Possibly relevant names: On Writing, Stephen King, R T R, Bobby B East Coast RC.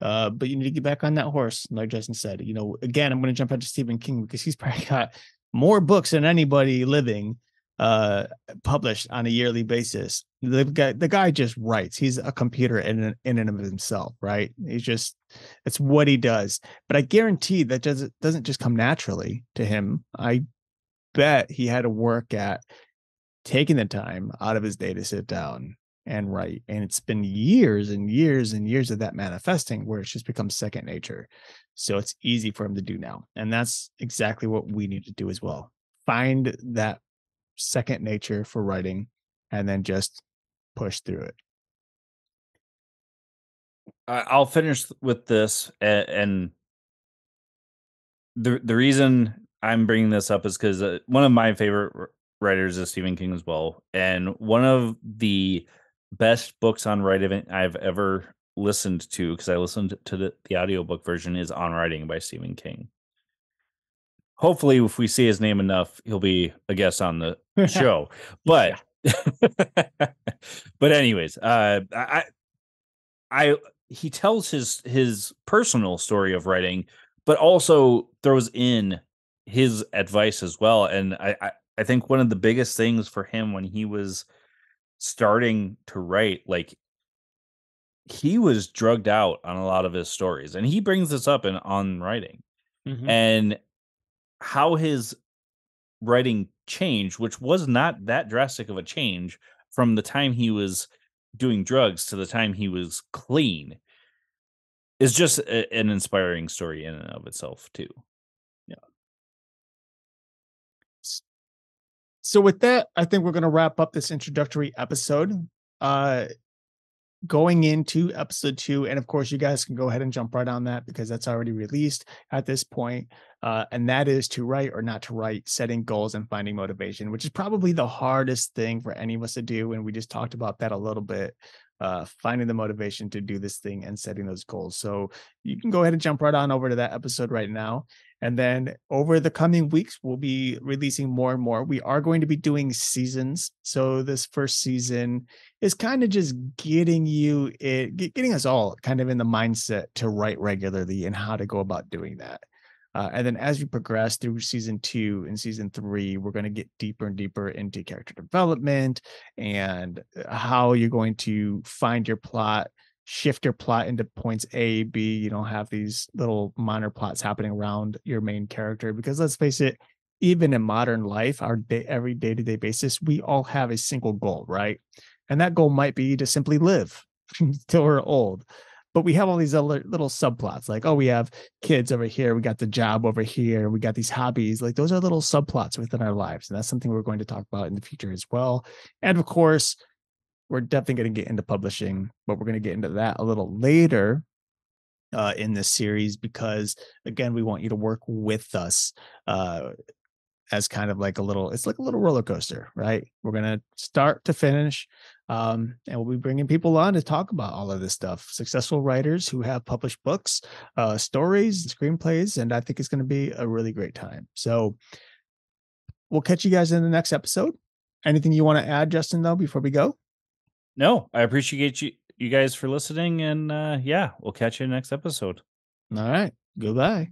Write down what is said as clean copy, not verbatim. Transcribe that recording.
But you need to get back on that horse, like Justin said. You know, again, I'm going to jump out to Stephen King because he's probably got more books than anybody living published on a yearly basis. The guy just writes. He's a computer in and of himself, right? He's just, it's what he does. But I guarantee that doesn't just come naturally to him. I bet he had to work at taking the time out of his day to sit down and write. And it's been years and years and years of that manifesting where it's just become second nature. So it's easy for him to do now. And that's exactly what we need to do as well. Find that second nature for writing and then just push through it. I'll finish with this. And the reason I'm bringing this up is because one of my favorite writers is Stephen King as well. And one of the best books on writing I've ever listened to, because I listened to the audiobook version, is On Writing by Stephen King. Hopefully, if we see his name enough, he'll be a guest on the show. But but anyways, he tells his personal story of writing, but also throws in his advice as well. And I think one of the biggest things for him when he was starting to write, like, he was drugged out on a lot of his stories, and he brings this up in On Writing, mm-hmm. and how his writing changed, which was not that drastic of a change from the time he was doing drugs to the time he was clean, is just an inspiring story in and of itself too. So with that, I think we're going to wrap up this introductory episode, going into episode 2. And of course, you guys can go ahead and jump right on that because that's already released at this point. And that is To Write or Not to Write, Setting Goals and Finding Motivation, which is probably the hardest thing for any of us to do. And we just talked about that a little bit, finding the motivation to do this thing and setting those goals. So you can go ahead and jump right on over to that episode right now. And then over the coming weeks, we'll be releasing more and more. We are going to be doing seasons. So this first season is kind of just getting us all kind of in the mindset to write regularly and how to go about doing that. And then as we progress through season 2 and season 3, we're going to get deeper and deeper into character development and how you're going to find your plot, shift your plot into points A, B. You don't have these little minor plots happening around your main character, because let's face it, even in modern life, every day-to-day basis, we all have a single goal, right? And that goal might be to simply live till we're old. But we have all these other little subplots, like, oh, we have kids over here, we got the job over here, we got these hobbies. Like, those are little subplots within our lives, and that's something we're going to talk about in the future as well. And of course, we're definitely going to get into publishing, but we're going to get into that a little later in this series, because again, we want you to work with us as kind of like a little roller coaster, right? We're going to start to finish, and we'll be bringing people on to talk about all of this stuff. Successful writers who have published books, stories, and screenplays, and I think it's going to be a really great time. So we'll catch you guys in the next episode. Anything you want to add, Justin, though, before we go? No, I appreciate you guys for listening, and we'll catch you next episode. All right. Goodbye.